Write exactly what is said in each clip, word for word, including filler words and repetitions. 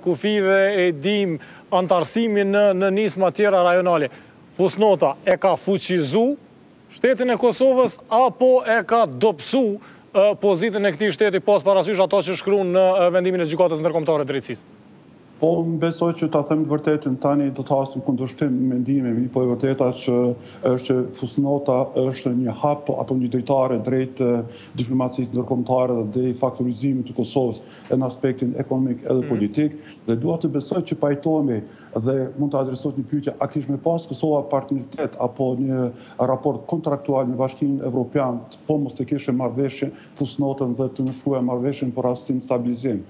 Kufive e dim antarësimin në, në nisma tjera rajonale. Pusnota e ka fuqizu shtetin e Kosovës apo e ka dopsu uh, pozitën e këtij shteti pas parasysh ato që shkruan në uh, vendimin e gjykatës ndërkombëtare të drejtësisë? Po, më besoj që ta them të vërtetën, tani do të hasim kundërshtim mendimemi, po e vërteta që është fusnota është një hap apo një drejtare drejt diplomacisë ndërkombëtare dhe drejt faktorizimit të Kosovës në aspektin ekonomik edhe politik, dhe dua të besoj që pajtohemi dhe mund të adresohet një pyetje, a kishte më pas Kosova partneritet apo një raport kontraktual me Bashkimin Evropian, po mos të kishte marrëveshje fusnotën dhe të nënshkruajë marrëveshjen për arsim stabilizim.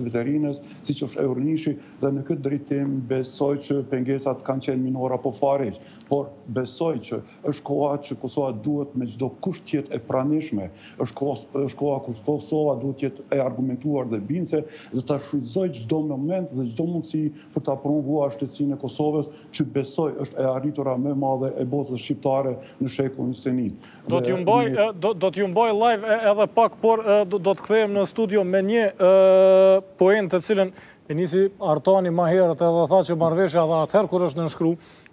të Veterinës, siç është Euronishi, dhe në këtë drejtim besoj që pengesat kanë qenë minore apo fare, por besoj që është koha që Kosova duhet me çdo kusht të jetë e pranishme, është koha është koha kur Kosova duhet të jetë e argumentuar dhe bindse, dhe ta shfrytëzojë çdo moment dhe çdo mundësi për ta promovuar shtetësinë e Kosovës, që besoj është e arritura më e madhe e botës shqiptare në shekullin e njëzet. Do t'ju mbaj do, do t'ju mbaj live edhe pak, por do, do të kthehem në studio me një uh, poen të cilën e nisi Artani ma herët, edhe tha që marrëveshja edhe atëherë kur është nënshkru,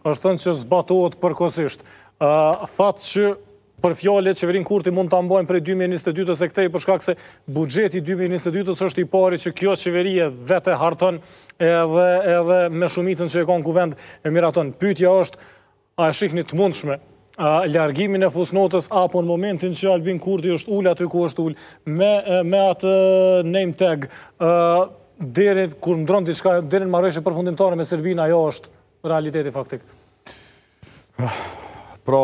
është thënë që zbatohet përkohësisht. Uh, Thatë që për fjale qeverin Kurti mund ta mbajnë prej dy mijë e njëzet e dytës e këtej, për shkak se buxheti dy mijë e njëzet e dytës është i pari që kjo qeveri e vetë harton edhe, edhe me shumicën që e kanë kuvend e miraton. Pyetja është, a e shihni të mundshme largimin e fusnotës apo në momentin që Albin Kurti është ul aty ku është ul me me atë name tag uh, deri kur ndron diçka deri në marrëveshje përfundimtare me Serbinë, ajo është realiteti faktik. Pra